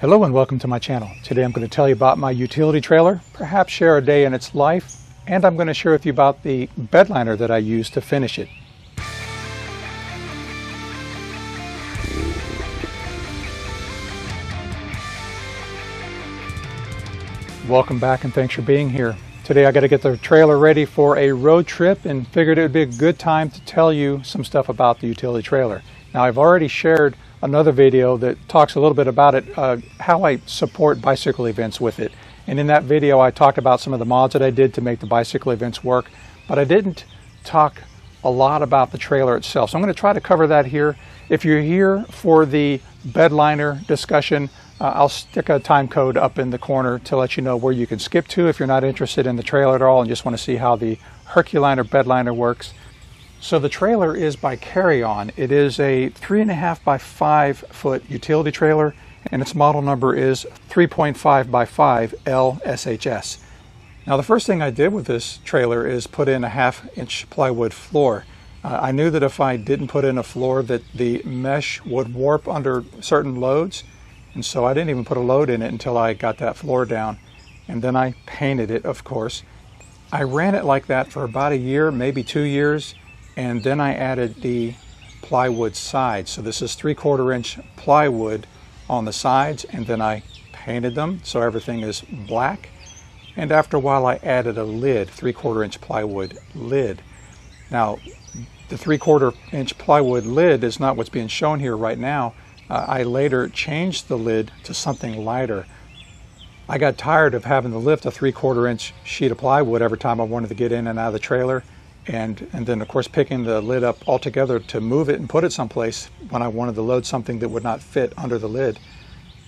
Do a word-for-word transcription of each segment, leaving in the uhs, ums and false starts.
Hello and welcome to my channel. Today I'm going to tell you about my utility trailer, perhaps share a day in its life, and I'm going to share with you about the bedliner that I used to finish it. Welcome back and thanks for being here. Today I got to get the trailer ready for a road trip and figured it would be a good time to tell you some stuff about the utility trailer. Now I've already shared another video that talks a little bit about it, uh, how I support bicycle events with it. And in that video I talked about some of the mods that I did to make the bicycle events work, but I didn't talk a lot about the trailer itself. So I'm going to try to cover that here. If you're here for the bedliner discussion, uh, I'll stick a time code up in the corner to let you know where you can skip to if you're not interested in the trailer at all and just want to see how the Herculiner bedliner works. So the trailer is by Carry-On. It is a three and a half by five foot utility trailer, and its model number is three point five by five L S H S. Now the first thing I did with this trailer is put in a half inch plywood floor. Uh, I knew that if I didn't put in a floor that the mesh would warp under certain loads, and so I didn't even put a load in it until I got that floor down. And then I painted it, of course. I ran it like that for about a year, maybe two years. And then I added the plywood sides. So this is three quarter inch plywood on the sides, and then I painted them so everything is black. And after a while I added a lid, three quarter inch plywood lid. Now the three quarter inch plywood lid is not what's being shown here right now. Uh, I later changed the lid to something lighter. I got tired of having to lift a three quarter inch sheet of plywood every time I wanted to get in and out of the trailer. And, and then, of course, picking the lid up altogether to move it and put it someplace when I wanted to load something that would not fit under the lid.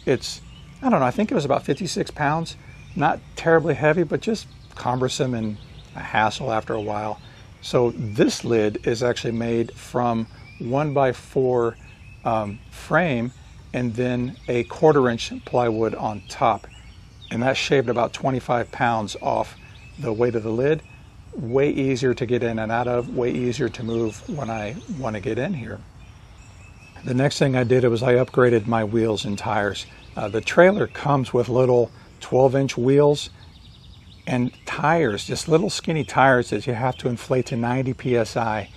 It's, I don't know, I think it was about fifty-six pounds. Not terribly heavy, but just cumbersome and a hassle after a while. So this lid is actually made from one by four um, frame and then a quarter-inch plywood on top. And that shaved about twenty-five pounds off the weight of the lid. Way easier to get in and out of, way easier to move when I want to get in here. The next thing I did was I upgraded my wheels and tires. Uh, the trailer comes with little twelve inch wheels and tires, just little skinny tires that you have to inflate to ninety P S I.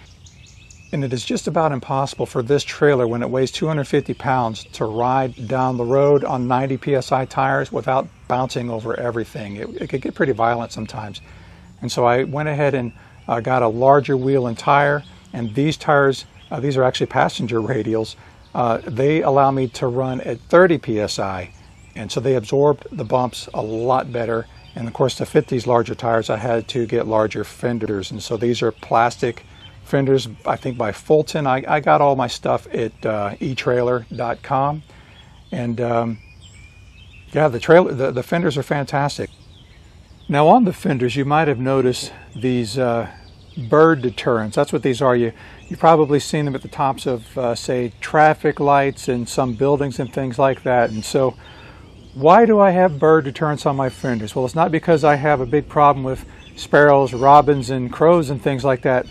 And it is just about impossible for this trailer, when it weighs two hundred fifty pounds, to ride down the road on ninety P S I tires without bouncing over everything. It, it could get pretty violent sometimes. And so I went ahead and uh, got a larger wheel and tire, and these tires, uh, these are actually passenger radials, uh, they allow me to run at thirty P S I, and so they absorbed the bumps a lot better. And of course, to fit these larger tires I had to get larger fenders, and so these are plastic fenders, I think by Fulton. I, I got all my stuff at uh, e Trailer dot com, and um, yeah, the, trailer, the, the fenders are fantastic. Now on the fenders, you might have noticed these uh, bird deterrents. That's what these are. You, you've probably seen them at the tops of, uh, say, traffic lights and some buildings and things like that. And so why do I have bird deterrents on my fenders? Well, it's not because I have a big problem with sparrows, robins, and crows and things like that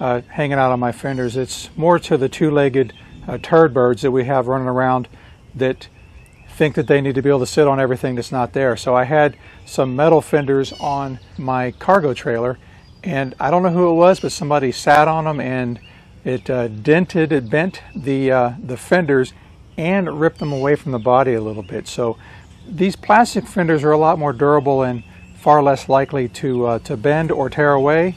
uh, hanging out on my fenders. It's more to the two-legged uh, turd birds that we have running around that think that they need to be able to sit on everything that's not there. So I had some metal fenders on my cargo trailer, and I don't know who it was, but somebody sat on them and it uh, dented, it bent the, uh, the fenders and ripped them away from the body a little bit. So these plastic fenders are a lot more durable and far less likely to, uh, to bend or tear away.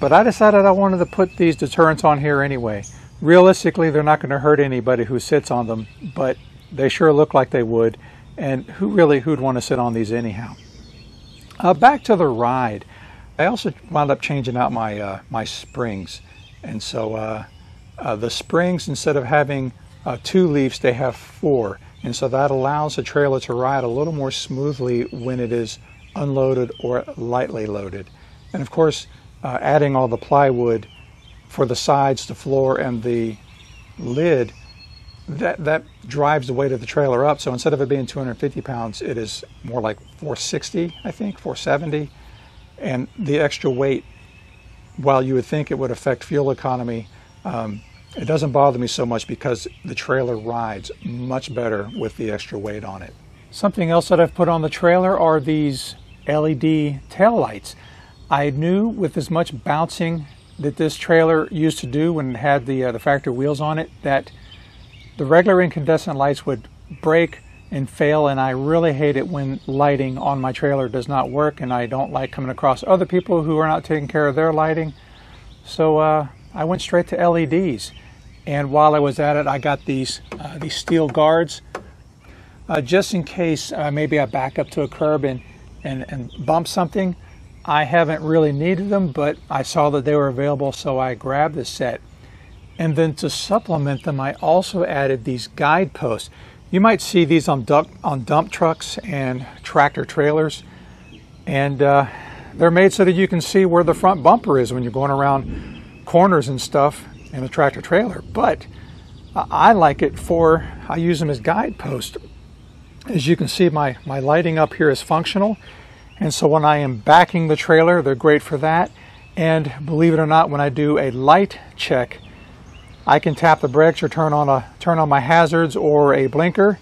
But I decided I wanted to put these deterrents on here anyway. Realistically, they're not going to hurt anybody who sits on them, but they sure look like they would, and who really who'd want to sit on these anyhow. Uh, back to the ride, I also wound up changing out my uh, my springs, and so uh, uh, the springs, instead of having uh, two leaves, they have four, and so that allows the trailer to ride a little more smoothly when it is unloaded or lightly loaded. And of course, uh, adding all the plywood for the sides, the floor, and the lid. That, that drives the weight of the trailer up. So instead of it being two hundred fifty pounds, it is more like four sixty, I think, four seventy. And the extra weight, while you would think it would affect fuel economy, um, It doesn't bother me so much because the trailer rides much better with the extra weight on it. Something else that I've put on the trailer are these L E D taillights. I knew with as much bouncing that this trailer used to do when it had the, uh, the factory wheels on it, that the regular incandescent lights would break and fail, and I really hate it when lighting on my trailer does not work, and I don't like coming across other people who are not taking care of their lighting. So uh, I went straight to L E Ds, and while I was at it, I got these, uh, these steel guards, uh, just in case uh, maybe I back up to a curb and, and, and bump something. I haven't really needed them, but I saw that they were available, so I grabbed the set. And then to supplement them, I also added these guideposts. You might see these on dump, on dump trucks and tractor trailers, and uh, they're made so that you can see where the front bumper is when you're going around corners and stuff in a tractor trailer. But uh, I like it for, I use them as guideposts. As you can see, my, my lighting up here is functional, and so when I am backing the trailer, they're great for that. And believe it or not, when I do a light check, I can tap the brakes or turn on a turn on my hazards or a blinker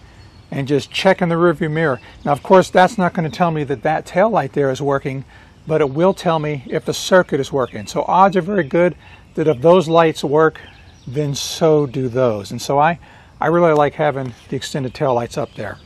and just check in the rearview mirror. Now, of course, that's not going to tell me that that tail light there is working, but it will tell me if the circuit is working. So odds are very good that if those lights work, then so do those. And so I, I really like having the extended tail lights up there.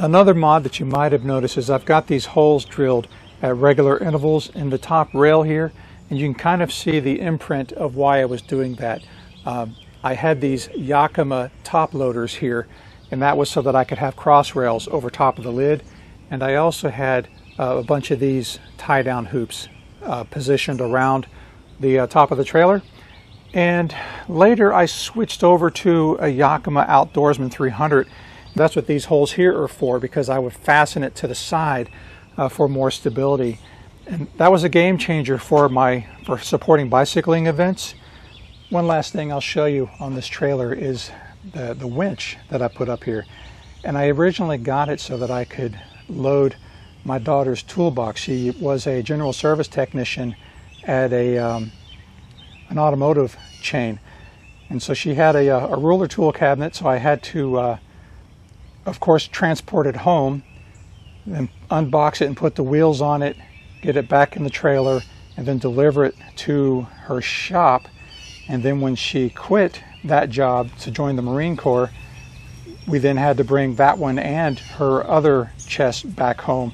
Another mod that you might have noticed is I've got these holes drilled at regular intervals in the top rail here, and you can kind of see the imprint of why I was doing that. Um, I had these Yakima top loaders here, and that was so that I could have cross rails over top of the lid. And I also had uh, a bunch of these tie down hoops uh, positioned around the uh, top of the trailer. And later I switched over to a Yakima Outdoorsman three hundred. That's what these holes here are for, because I would fasten it to the side uh, for more stability. And that was a game changer for my for supporting bicycling events. One last thing I'll show you on this trailer is the, the winch that I put up here. And I originally got it so that I could load my daughter's toolbox. She was a general service technician at a, um, an automotive chain. And so she had a, a ruler tool cabinet, so I had to, uh, of course, transport it home, then unbox it and put the wheels on it, get it back in the trailer, and then deliver it to her shop. And then when she quit that job to join the Marine Corps, we then had to bring that one and her other chest back home.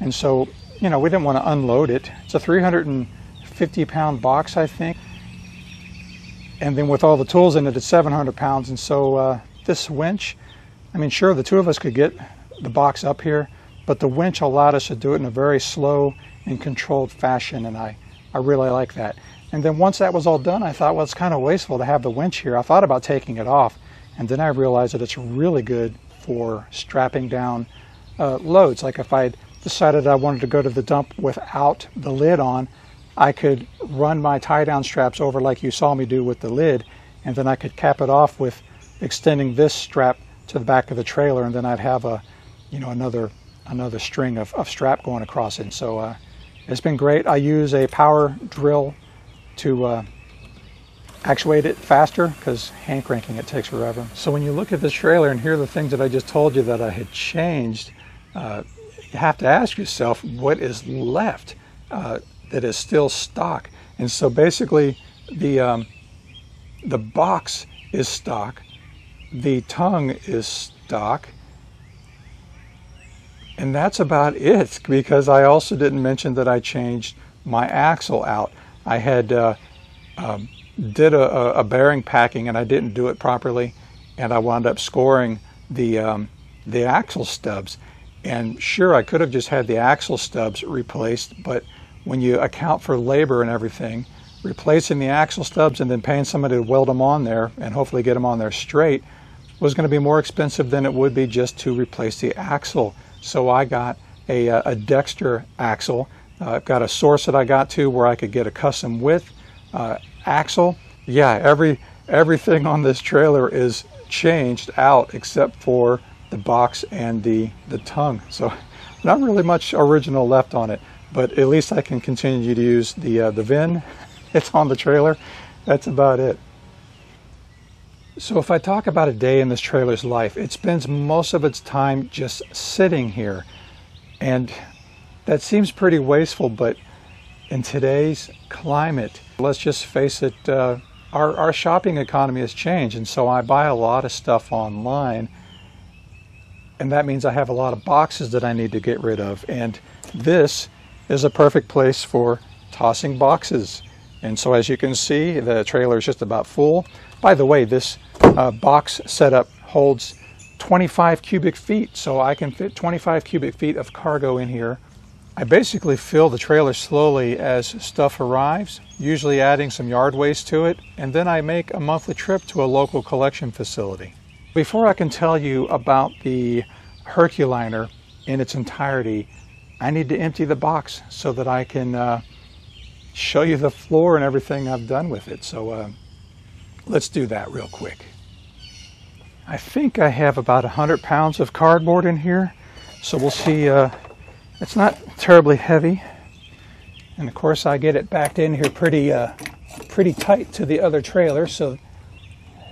And so, you know, we didn't want to unload it. It's a three hundred fifty pound box, I think. And then with all the tools in it, it's seven hundred pounds. And so uh, this winch, I mean, sure, the two of us could get the box up here, but the winch allowed us to do it in a very slow and controlled fashion, and I, I really like that. And then once that was all done, I thought, well, it's kind of wasteful to have the winch here. I thought about taking it off, and then I realized that it's really good for strapping down uh, loads. Like if I decided I wanted to go to the dump without the lid on, I could run my tie-down straps over like you saw me do with the lid, and then I could cap it off with extending this strap to the back of the trailer, and then I'd have a, you know, another another string of, of strap going across it. And so uh, it's been great. I use a power drill to uh, actuate it faster, because hand cranking it takes forever. So when you look at this trailer and hear the things that I just told you that I had changed, uh, you have to ask yourself, what is left uh, that is still stock? And so basically the um, the box is stock, the tongue is stock, and that's about it, because I also didn't mention that I changed my axle out. I had uh, um, did a, a bearing packing, and I didn't do it properly, and I wound up scoring the, um, the axle stubs. And sure, I could have just had the axle stubs replaced, but when you account for labor and everything, replacing the axle stubs and then paying somebody to weld them on there and hopefully get them on there straight was going to be more expensive than it would be just to replace the axle. So I got a, a Dexter axle. Uh, I've got a source that I got to where I could get a custom width uh, axle. Yeah, every everything on this trailer is changed out except for the box and the, the tongue. So not really much original left on it, but at least I can continue to use the, uh, the V I N. It's on the trailer. That's about it. So if I talk about a day in this trailer's life, it spends most of its time just sitting here. And that seems pretty wasteful, but in today's climate, let's just face it, uh, our, our shopping economy has changed. And so I buy a lot of stuff online, and that means I have a lot of boxes that I need to get rid of. And this is a perfect place for tossing boxes. And so as you can see, the trailer is just about full. By the way, this uh, box setup holds twenty-five cubic feet, so I can fit twenty-five cubic feet of cargo in here. I basically fill the trailer slowly as stuff arrives, usually adding some yard waste to it, and then I make a monthly trip to a local collection facility. Before I can tell you about the Herculiner in its entirety, I need to empty the box so that I can uh, show you the floor and everything I've done with it. So uh, let's do that real quick. I think I have about one hundred pounds of cardboard in here, so we'll see. Uh, it's not terribly heavy, and of course I get it backed in here pretty uh, pretty tight to the other trailer, so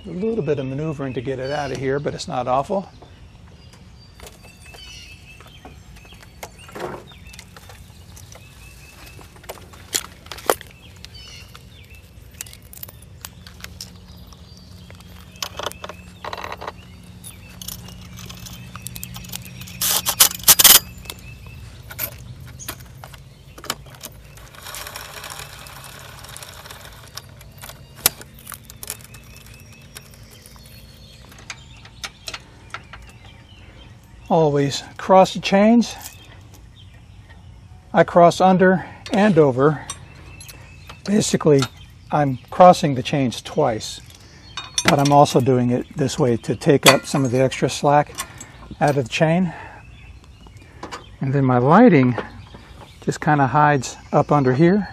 a little bit of maneuvering to get it out of here, but it's not awful. Always cross the chains. I cross under and over. Basically, I'm crossing the chains twice, but I'm also doing it this way to take up some of the extra slack out of the chain. And then my lighting just kind of hides up under here.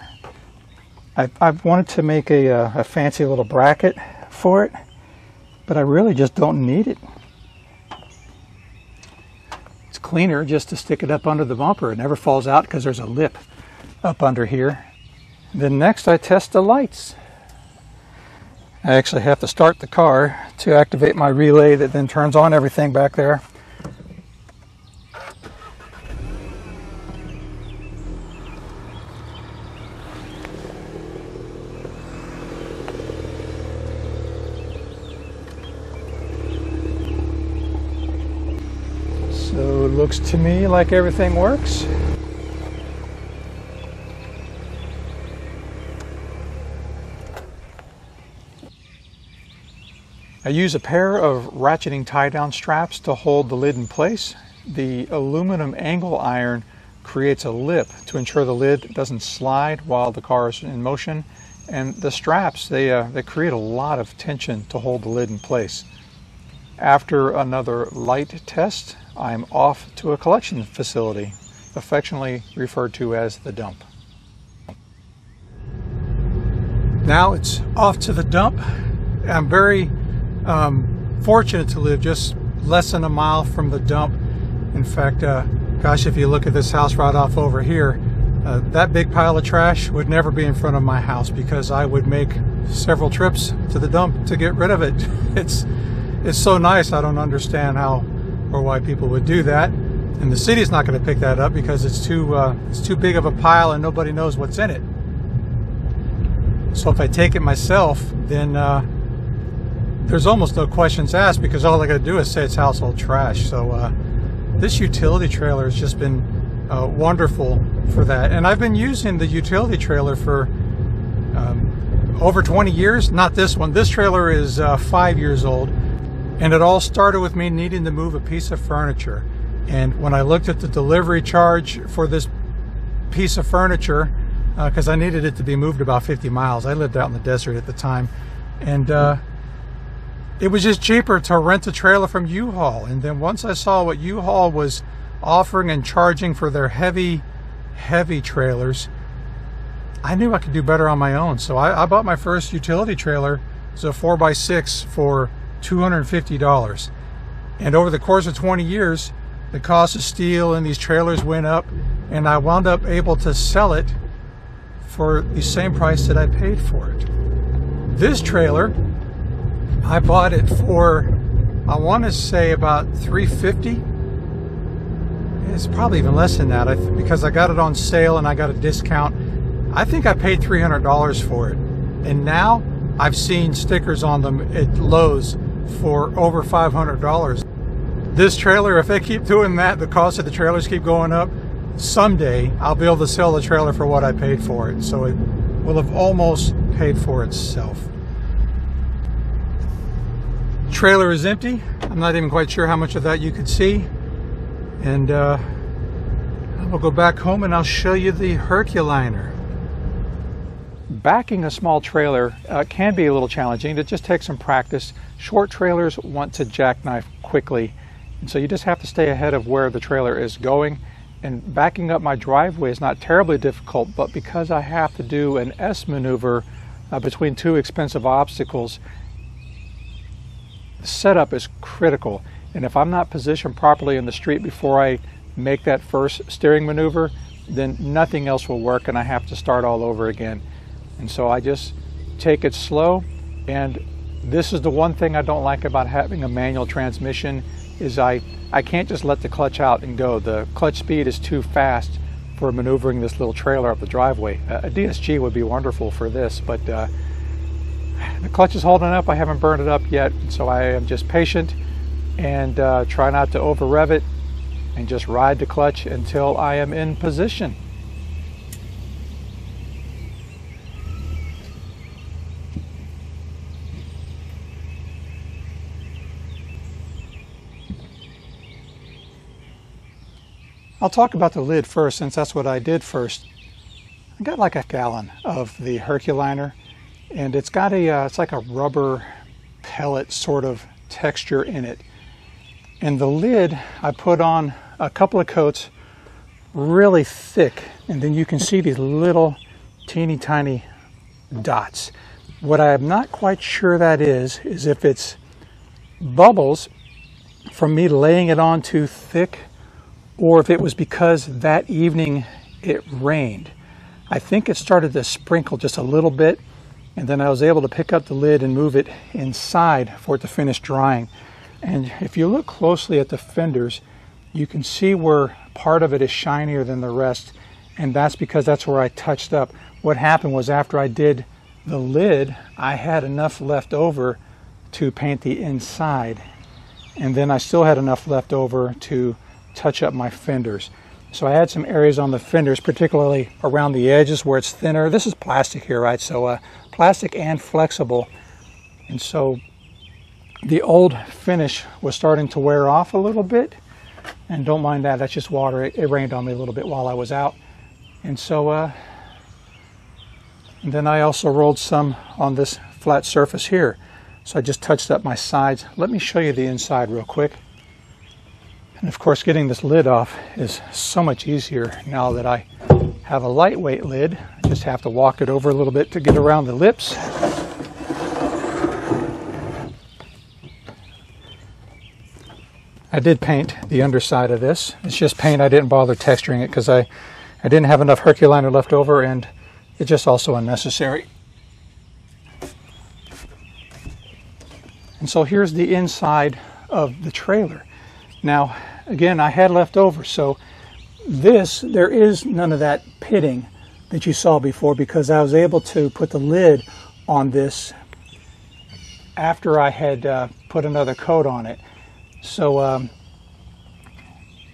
I, I wanted to make a, a fancy little bracket for it, but I really just don't need it. Cleaner just to stick it up under the bumper. It never falls out because there's a lip up under here. Then next I test the lights. I actually have to start the car to activate my relay that then turns on everything back there. Looks to me like everything works. I use a pair of ratcheting tie-down straps to hold the lid in place. The aluminum angle iron creates a lip to ensure the lid doesn't slide while the car is in motion, and the straps, they, uh, they create a lot of tension to hold the lid in place. After another light test, I'm off to a collection facility, affectionately referred to as the dump. Now it's off to the dump. I'm very um, fortunate to live just less than a mile from the dump. In fact, uh, gosh, if you look at this house right off over here, uh, that big pile of trash would never be in front of my house because I would make several trips to the dump to get rid of it. It's It's so nice. I don't understand how or why people would do that, and the city's not going to pick that up because it's too uh, it's too big of a pile and nobody knows what's in it. So if I take it myself, then uh, there's almost no questions asked because all I got to do is say it's household trash. So uh, this utility trailer has just been uh, wonderful for that, and I've been using the utility trailer for um, over twenty years. Not this one. This trailer is uh, five years old. And it all started with me needing to move a piece of furniture. And when I looked at the delivery charge for this piece of furniture, because uh, I needed it to be moved about fifty miles. I lived out in the desert at the time. And uh, it was just cheaper to rent a trailer from U-Haul. And then once I saw what U-Haul was offering and charging for their heavy, heavy trailers, I knew I could do better on my own. So I, I bought my first utility trailer. It's a four by six for two hundred fifty dollars, and over the course of twenty years the cost of steel in these trailers went up, and I wound up able to sell it for the same price that I paid for it. This trailer I bought it for, I want to say about three fifty. It's probably even less than that, I th because I got it on sale and I got a discount. I think I paid three hundred dollars for it, and now I've seen stickers on them at Lowe's for over five hundred dollars. This trailer, if they keep doing that, the cost of the trailers keep going up, someday I'll be able to sell the trailer for what I paid for it, so it will have almost paid for itself. Trailer is empty. I'm not even quite sure how much of that you could see, and uh, I'll go back home and I'll show you the Herculiner. Backing a small trailer uh, can be a little challenging. It just takes some practice. Short trailers want to jackknife quickly, and so you just have to stay ahead of where the trailer is going. And backing up my driveway is not terribly difficult, but because I have to do an S maneuver uh, between two expensive obstacles, setup is critical. And if I'm not positioned properly in the street before I make that first steering maneuver, then nothing else will work and I have to start all over again. And so I just take it slow. And this is the one thing I don't like about having a manual transmission, is I I can't just let the clutch out and go. The clutch speed is too fast for maneuvering this little trailer up the driveway. A D S G would be wonderful for this, but uh, the clutch is holding up. I haven't burned it up yet, so I am just patient and uh, try not to over rev it and just ride the clutch until I am in position. I'll talk about the lid first, since that's what I did first. I got like a gallon of the Herculiner, and it's got a, uh, it's like a rubber pellet sort of texture in it. And the lid, I put on a couple of coats, really thick, and then you can see these little teeny tiny dots. What I'm not quite sure that is, is if it's bubbles from me laying it on too thick, or if it was because that evening it rained. I think it started to sprinkle just a little bit, and then I was able to pick up the lid and move it inside for it to finish drying. And if you look closely at the fenders, you can see where part of it is shinier than the rest, and that's because that's where I touched up. What happened was, after I did the lid, I had enough left over to paint the inside, and then I still had enough left over to touch up my fenders. So I had some areas on the fenders, particularly around the edges where it's thinner. This is plastic here, right? So uh, plastic and flexible. And so the old finish was starting to wear off a little bit. And don't mind that, that's just water. It, it rained on me a little bit while I was out. And so uh, and then I also rolled some on this flat surface here. So I just touched up my sides. Let me show you the inside real quick. And of course, getting this lid off is so much easier now that I have a lightweight lid. I just have to walk it over a little bit to get around the lips. I did paint the underside of this. It's just paint. I didn't bother texturing it because I, I didn't have enough Herculiner left over, and it's just also unnecessary. And so here's the inside of the trailer. Now, again, I had left over, so this, there is none of that pitting that you saw before, because I was able to put the lid on this after I had uh, put another coat on it. So um,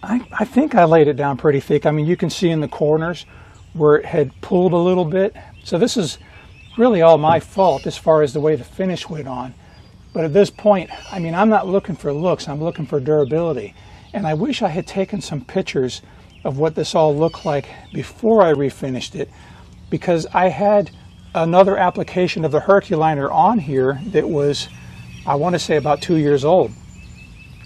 I, I think I laid it down pretty thick. I mean, you can see in the corners where it had pulled a little bit. So this is really all my fault as far as the way the finish went on. But at this point, I mean, I'm not looking for looks, I'm looking for durability. And I wish I had taken some pictures of what this all looked like before I refinished it, because I had another application of the Herculiner on here that was, I want to say, about two years old.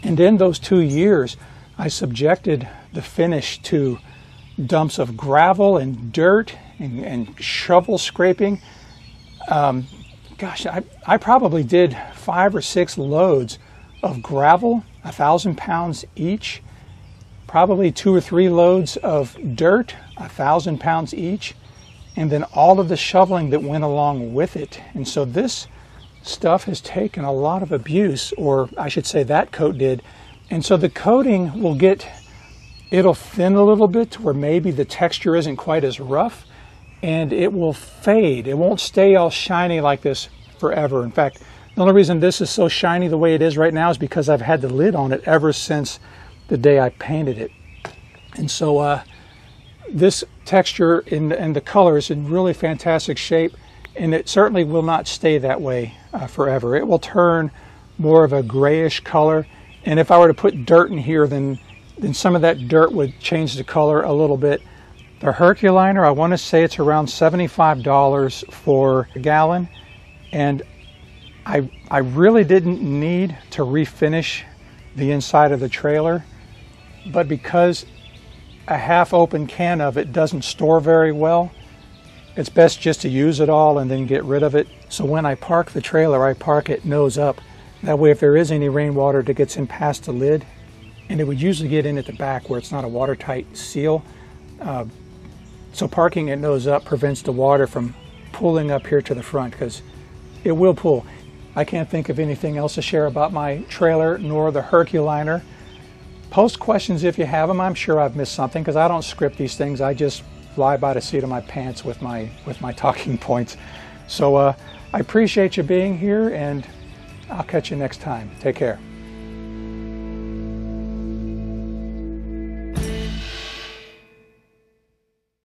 And in those two years, I subjected the finish to dumps of gravel and dirt and, and shovel scraping. Um, Gosh, I, I probably did five or six loads of gravel, a thousand pounds each, probably two or three loads of dirt, a thousand pounds each, and then all of the shoveling that went along with it. And so this stuff has taken a lot of abuse, or I should say that coat did. And so the coating will get, it'll thin a little bit to where maybe the texture isn't quite as rough, and it will fade. It won't stay all shiny like this forever. In fact, the only reason this is so shiny the way it is right now is because I've had the lid on it ever since the day I painted it. And so uh, this texture and, and the color is in really fantastic shape. And it certainly will not stay that way uh, forever. It will turn more of a grayish color. And if I were to put dirt in here, then, then some of that dirt would change the color a little bit. The Herculiner, I want to say it's around seventy-five dollars for a gallon. And I, I really didn't need to refinish the inside of the trailer. But because a half open can of it doesn't store very well, it's best just to use it all and then get rid of it. So when I park the trailer, I park it nose up. That way, if there is any rainwater that gets in past the lid, and it would usually get in at the back where it's not a watertight seal. Uh, so parking it nose up prevents the water from pulling up here to the front, because it will pull. I can't think of anything else to share about my trailer nor the Herculiner. Post questions if you have them. I'm sure I've missed something, because I don't script these things. I just fly by the seat of my pants with my with my talking points. So uh, I appreciate you being here, and I'll catch you next time. Take care.